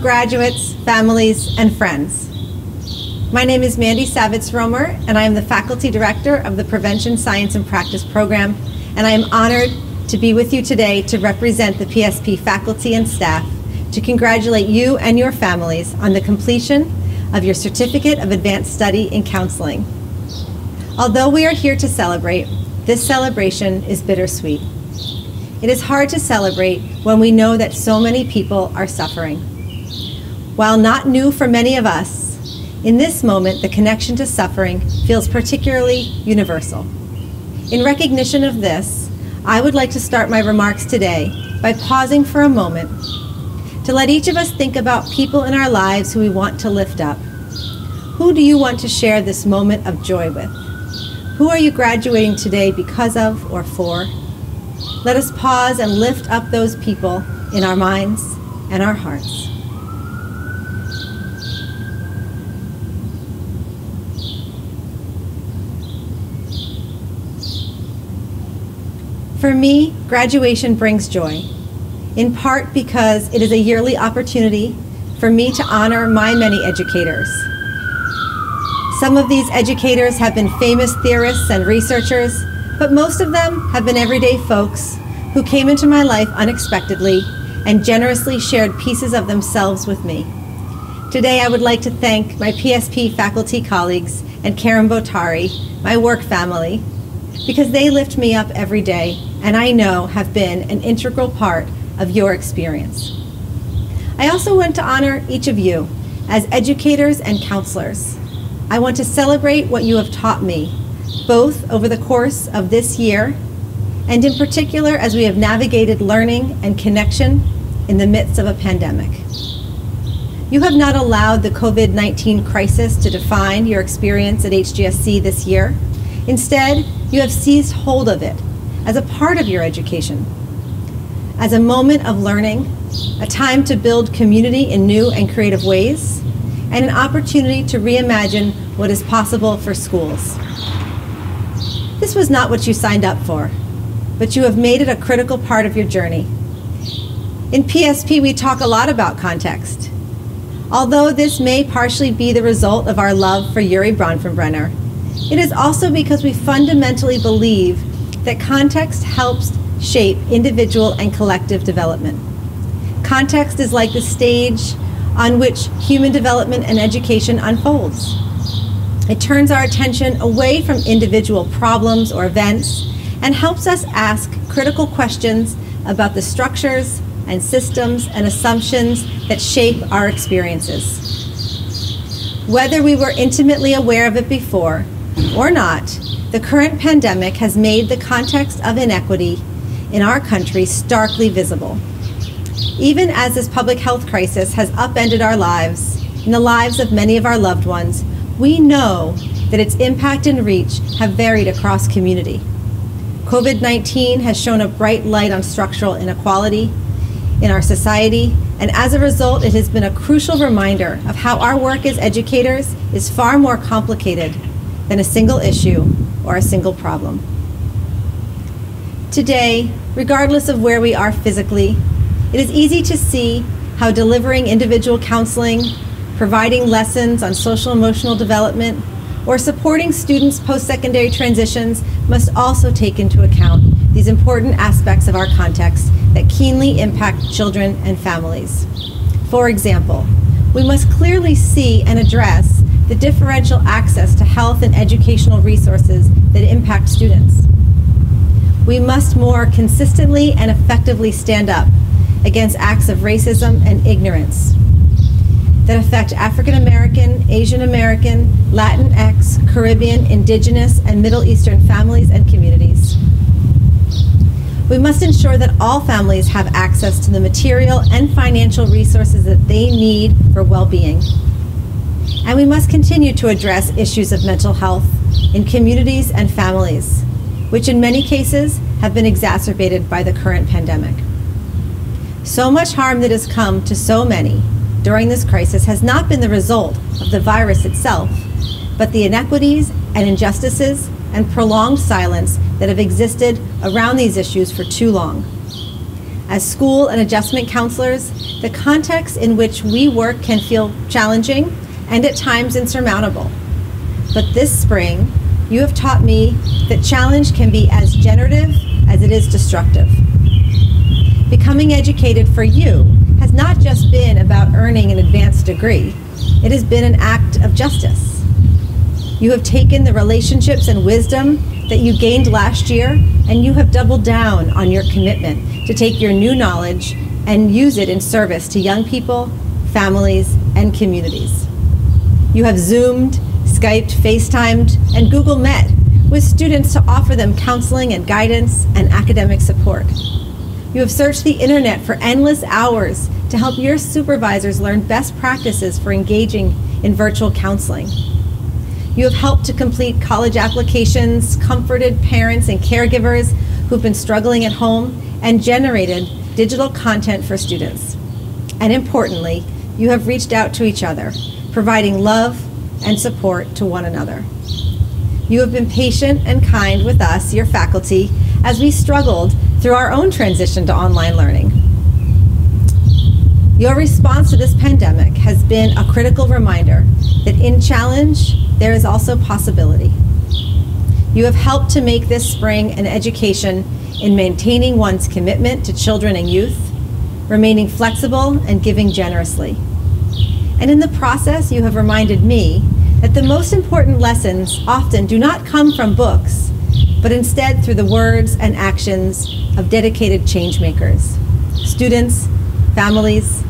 graduates, families, and friends. My name is Mandy Savitz-Romer, and I am the Faculty Director of the Prevention Science and Practice Program, and I am honored to be with you today to represent the PSP faculty and staff to congratulate you and your families on the completion of your Certificate of Advanced Study in Counseling. Although we are here to celebrate, this celebration is bittersweet. It is hard to celebrate when we know that so many people are suffering. While not new for many of us, in this moment the connection to suffering feels particularly universal. In recognition of this, I would like to start my remarks today by pausing for a moment to let each of us think about people in our lives who we want to lift up. Who do you want to share this moment of joy with? Who are you graduating today because of or for? Let us pause and lift up those people in our minds and our hearts. For me, graduation brings joy, in part because it is a yearly opportunity for me to honor my many educators. Some of these educators have been famous theorists and researchers, but most of them have been everyday folks who came into my life unexpectedly and generously shared pieces of themselves with me. Today, I would like to thank my PSP faculty colleagues and Karen Botari, my work family, because they lift me up every day and I know have been an integral part of your experience. I also want to honor each of you as educators and counselors. I want to celebrate what you have taught me, both over the course of this year and in particular as we have navigated learning and connection in the midst of a pandemic. You have not allowed the COVID-19 crisis to define your experience at HGSC this year. Instead, you have seized hold of it as a part of your education, as a moment of learning, a time to build community in new and creative ways, and an opportunity to reimagine what is possible for schools. This was not what you signed up for, but you have made it a critical part of your journey. In PSP, we talk a lot about context. Although this may partially be the result of our love for Uri Bronfenbrenner, it is also because we fundamentally believe that context helps shape individual and collective development. Context is like the stage on which human development and education unfolds. It turns our attention away from individual problems or events and helps us ask critical questions about the structures and systems and assumptions that shape our experiences. Whether we were intimately aware of it before or not, the current pandemic has made the context of inequity in our country starkly visible. Even as this public health crisis has upended our lives and the lives of many of our loved ones, we know that its impact and reach have varied across community. COVID-19 has shone a bright light on structural inequality in our society, and as a result, it has been a crucial reminder of how our work as educators is far more complicated than a single issue or a single problem. Today, regardless of where we are physically, it is easy to see how delivering individual counseling, providing lessons on social-emotional development, or supporting students' post-secondary transitions must also take into account these important aspects of our context that keenly impact children and families. For example, we must clearly see and address the differential access to health and educational resources that impact students. We must more consistently and effectively stand up against acts of racism and ignorance that affect African American, Asian American, Latinx, Caribbean, Indigenous, and Middle Eastern families and communities. We must ensure that all families have access to the material and financial resources that they need for well-being. And we must continue to address issues of mental health in communities and families, which in many cases have been exacerbated by the current pandemic. So much harm that has come to so many during this crisis has not been the result of the virus itself, but the inequities and injustices and prolonged silence that have existed around these issues for too long. As school and adjustment counselors, the context in which we work can feel challenging and at times insurmountable. But this spring, you have taught me that challenge can be as generative as it is destructive. Becoming educated for you has not just been about earning an advanced degree, it has been an act of justice. You have taken the relationships and wisdom that you gained last year, and you have doubled down on your commitment to take your new knowledge and use it in service to young people, families, and communities. You have Zoomed, Skyped, FaceTimed, and Google Met with students to offer them counseling and guidance and academic support. You have searched the internet for endless hours to help your supervisors learn best practices for engaging in virtual counseling. You have helped to complete college applications, comforted parents and caregivers who've been struggling at home, and generated digital content for students. And importantly, you have reached out to each other, providing love and support to one another. You have been patient and kind with us, your faculty, as we struggled through our own transition to online learning. Your response to this pandemic has been a critical reminder that in challenge, there is also possibility. You have helped to make this spring an education in maintaining one's commitment to children and youth, remaining flexible and giving generously. And in the process, you have reminded me that the most important lessons often do not come from books, but instead through the words and actions of dedicated change makers, students, families,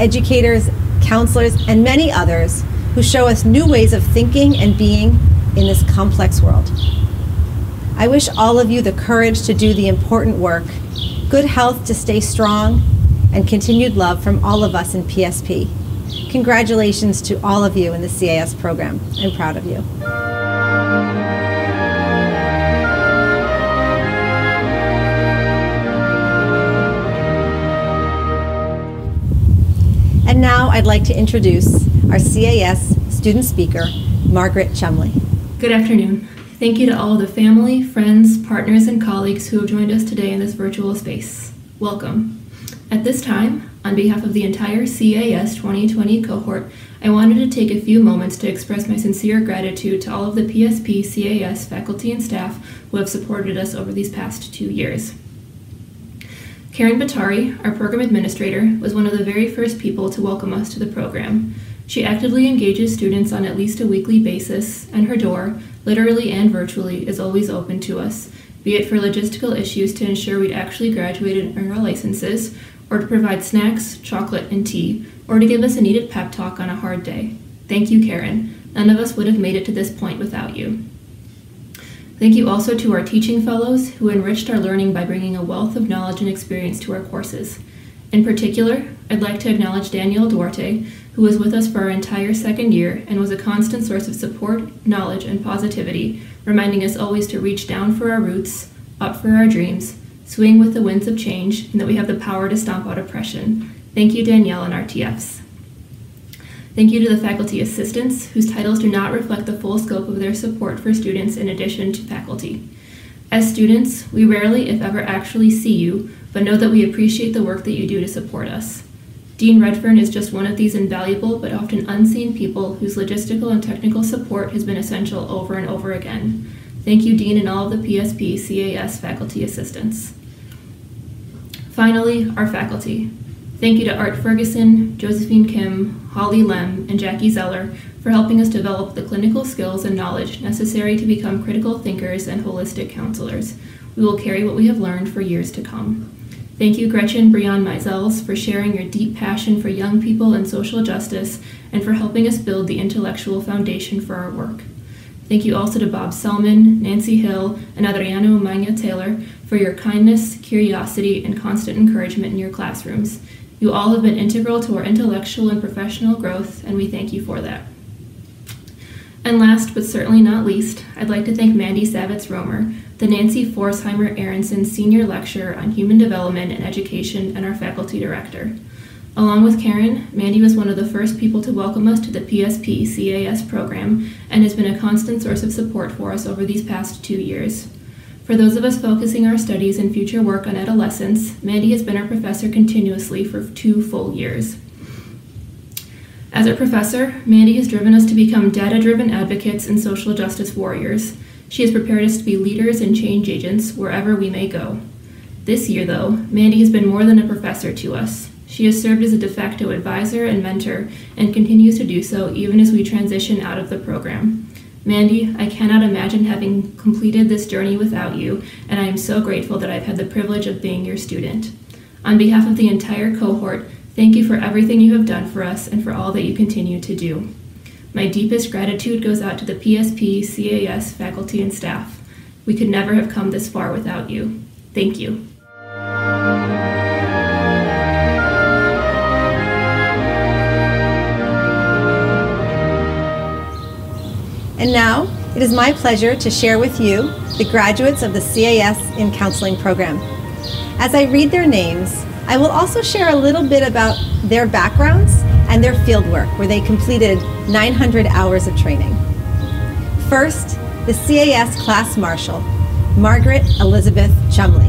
educators, counselors, and many others who show us new ways of thinking and being in this complex world. I wish all of you the courage to do the important work, good health to stay strong, and continued love from all of us in PSP. Congratulations to all of you in the CAS program. I'm proud of you. And now I'd like to introduce our CAS student speaker, Margaret Chumley. Good afternoon. Thank you to all the family, friends, partners, and colleagues who have joined us today in this virtual space. Welcome. At this time, on behalf of the entire CAS 2020 cohort, I wanted to take a few moments to express my sincere gratitude to all of the PSP CAS faculty and staff who have supported us over these past 2 years. Karen Batari, our program administrator, was one of the very first people to welcome us to the program. She actively engages students on at least a weekly basis, and her door, literally and virtually, is always open to us, be it for logistical issues to ensure we'd actually graduated and earned our licenses, or to provide snacks, chocolate, and tea, or to give us a needed pep talk on a hard day. Thank you, Karen. None of us would have made it to this point without you. Thank you also to our teaching fellows who enriched our learning by bringing a wealth of knowledge and experience to our courses. In particular, I'd like to acknowledge Daniel Duarte, who was with us for our entire second year and was a constant source of support, knowledge, and positivity, reminding us always to reach down for our roots, up for our dreams, swing with the winds of change, and that we have the power to stomp out oppression. Thank you, Danielle and our TFs. Thank you to the faculty assistants, whose titles do not reflect the full scope of their support for students in addition to faculty. As students, we rarely, if ever, actually see you, but know that we appreciate the work that you do to support us. Dean Redfern is just one of these invaluable but often unseen people whose logistical and technical support has been essential over and over again. Thank you, Dean, and all of the PSP CAS faculty assistants. Finally, our faculty. Thank you to Art Ferguson, Josephine Kim, Holly Lem, and Jackie Zeller for helping us develop the clinical skills and knowledge necessary to become critical thinkers and holistic counselors. We will carry what we have learned for years to come. Thank you, Gretchen Breon Mizels, for sharing your deep passion for young people and social justice and for helping us build the intellectual foundation for our work. Thank you also to Bob Selman, Nancy Hill, and Adriano Magna Taylor for your kindness, curiosity, and constant encouragement in your classrooms. You all have been integral to our intellectual and professional growth, and we thank you for that. And last, but certainly not least, I'd like to thank Mandy Savitz-Romer, the Nancy Forsheimer Aronson Senior Lecturer on Human Development and Education, and our Faculty Director. Along with Karen, Mandy was one of the first people to welcome us to the PSP CAS program and has been a constant source of support for us over these past 2 years. For those of us focusing our studies and future work on adolescence, Mandy has been our professor continuously for 2 full years. As a professor, Mandy has driven us to become data-driven advocates and social justice warriors. She has prepared us to be leaders and change agents wherever we may go. This year, though, Mandy has been more than a professor to us. She has served as a de facto advisor and mentor and continues to do so even as we transition out of the program. Mandy, I cannot imagine having completed this journey without you, and I am so grateful that I've had the privilege of being your student. On behalf of the entire cohort, thank you for everything you have done for us and for all that you continue to do. My deepest gratitude goes out to the PSP, CAS, faculty, and staff. We could never have come this far without you. Thank you. And now, it is my pleasure to share with you the graduates of the CAS in Counseling program. As I read their names, I will also share a little bit about their backgrounds and their fieldwork, where they completed 900 hours of training. First, the CAS Class Marshal, Margaret Elizabeth Chumley.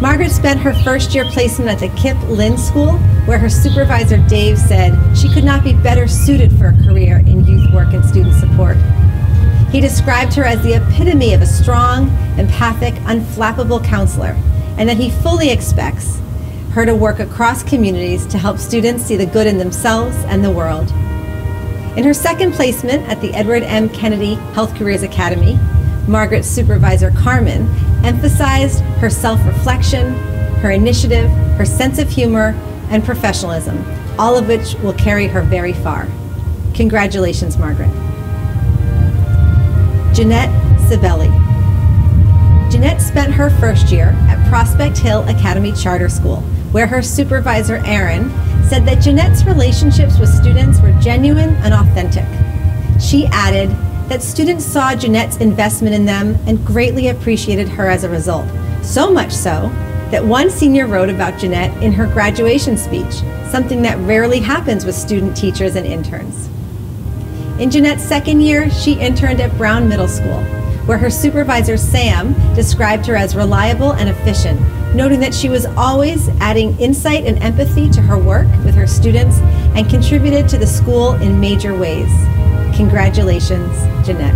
Margaret spent her first year placement at the Kip Lynn School, where her supervisor Dave said she could not be better suited for a career in youth work and student support. He described her as the epitome of a strong, empathic, unflappable counselor, and that he fully expects her to work across communities to help students see the good in themselves and the world. In her second placement at the Edward M. Kennedy Health Careers Academy, Margaret's supervisor, Carmen, emphasized her self-reflection, her initiative, her sense of humor, and professionalism, all of which will carry her very far. Congratulations, Margaret. Jeanette Savelli. Jeanette spent her first year at Prospect Hill Academy Charter School, where her supervisor, Erin, said that Jeanette's relationships with students were genuine and authentic. She added that students saw Jeanette's investment in them and greatly appreciated her as a result, so much so that one senior wrote about Jeanette in her graduation speech, something that rarely happens with student teachers and interns. In Jeanette's second year, she interned at Brown Middle School, where her supervisor, Sam, described her as reliable and efficient, noting that she was always adding insight and empathy to her work with her students and contributed to the school in major ways. Congratulations, Jeanette.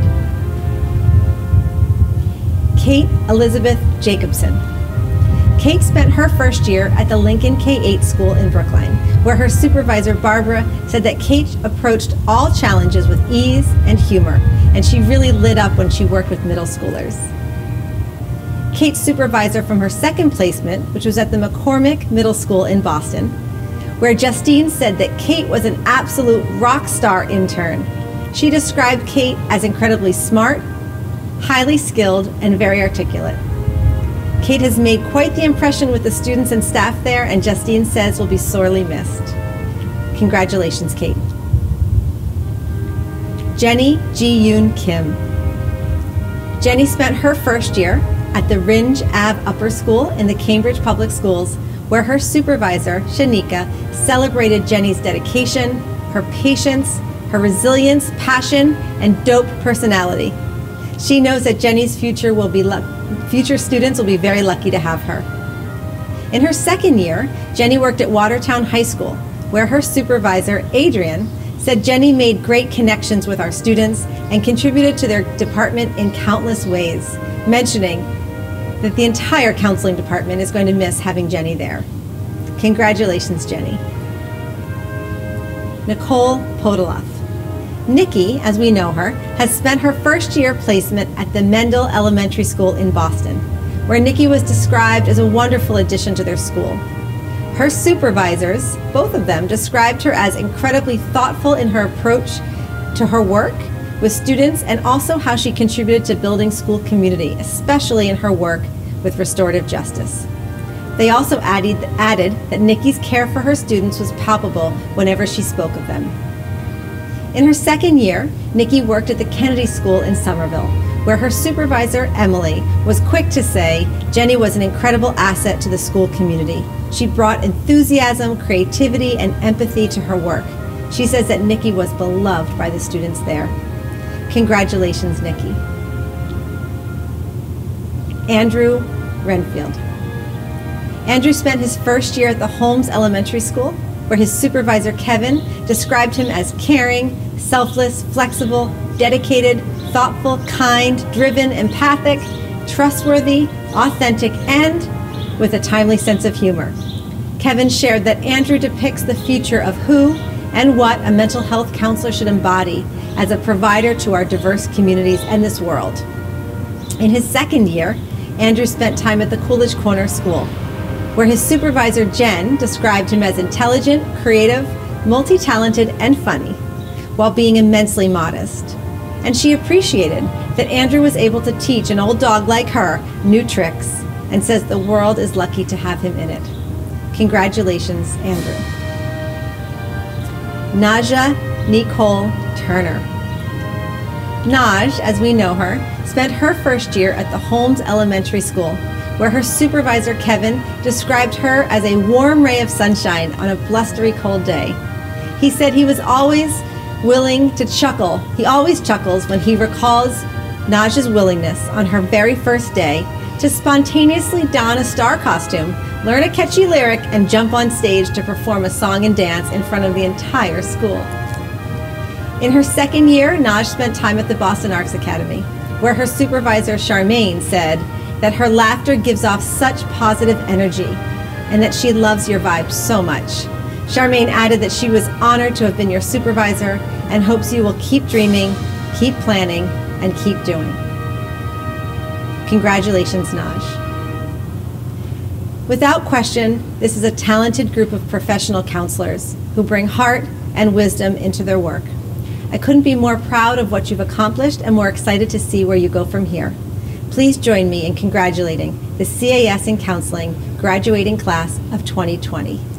Kate Elizabeth Jacobson. Kate spent her first year at the Lincoln K-8 school in Brookline, where her supervisor, Barbara, said that Kate approached all challenges with ease and humor, and she really lit up when she worked with middle schoolers. Kate's supervisor from her second placement, which was at the McCormick Middle School in Boston, where Justine said that Kate was an absolute rock star intern. She described Kate as incredibly smart, highly skilled, and very articulate. Kate has made quite the impression with the students and staff there, and Justine says will be sorely missed. Congratulations, Kate. Jenny Ji-Yoon Kim. Jenny spent her first year at the Ringe Abbe Upper School in the Cambridge Public Schools, where her supervisor, Shanika, celebrated Jenny's dedication, her patience, her resilience, passion, and dope personality. She knows that Jenny's future students will be very lucky to have her. In her second year, Jenny worked at Watertown High School, where her supervisor, Adrian, said Jenny made great connections with our students and contributed to their department in countless ways, mentioning that the entire counseling department is going to miss having Jenny there. Congratulations, Jenny. Nicole Podoloff. Nikki, as we know her, has spent her first year placement at the Mendel Elementary School in Boston, where Nikki was described as a wonderful addition to their school. Her supervisors, both of them, described her as incredibly thoughtful in her approach to her work with students and also how she contributed to building school community, especially in her work with restorative justice. They also added that Nikki's care for her students was palpable whenever she spoke of them. In her second year, Nikki worked at the Kennedy School in Somerville, where her supervisor, Emily, was quick to say Jenny was an incredible asset to the school community. She brought enthusiasm, creativity, and empathy to her work. She says that Nikki was beloved by the students there. Congratulations, Nikki. Andrew Renfield. Andrew spent his first year at the Holmes Elementary School, where his supervisor, Kevin, described him as caring, selfless, flexible, dedicated, thoughtful, kind, driven, empathic, trustworthy, authentic, and with a timely sense of humor. Kevin shared that Andrew depicts the future of who and what a mental health counselor should embody as a provider to our diverse communities and this world. In his second year, Andrew spent time at the Coolidge Corner School, where his supervisor, Jen, described him as intelligent, creative, multi-talented, and funny, while being immensely modest. And she appreciated that Andrew was able to teach an old dog like her new tricks, and says the world is lucky to have him in it. Congratulations, Andrew. Naja Nicole Turner. Naj, as we know her, spent her first year at the Holmes Elementary School, where her supervisor, Kevin, described her as a warm ray of sunshine on a blustery cold day. He said he was always willing to chuckle. He always chuckles when he recalls Naj's willingness on her very first day to spontaneously don a star costume, learn a catchy lyric, and jump on stage to perform a song and dance in front of the entire school. In her second year, Naj spent time at the Boston Arts Academy, where her supervisor, Charmaine, said that her laughter gives off such positive energy and that she loves your vibe so much. Charmaine added that she was honored to have been your supervisor and hopes you will keep dreaming, keep planning, and keep doing. Congratulations, Naj. Without question, this is a talented group of professional counselors who bring heart and wisdom into their work. I couldn't be more proud of what you've accomplished and more excited to see where you go from here. Please join me in congratulating the CAS in Counseling graduating class of 2020.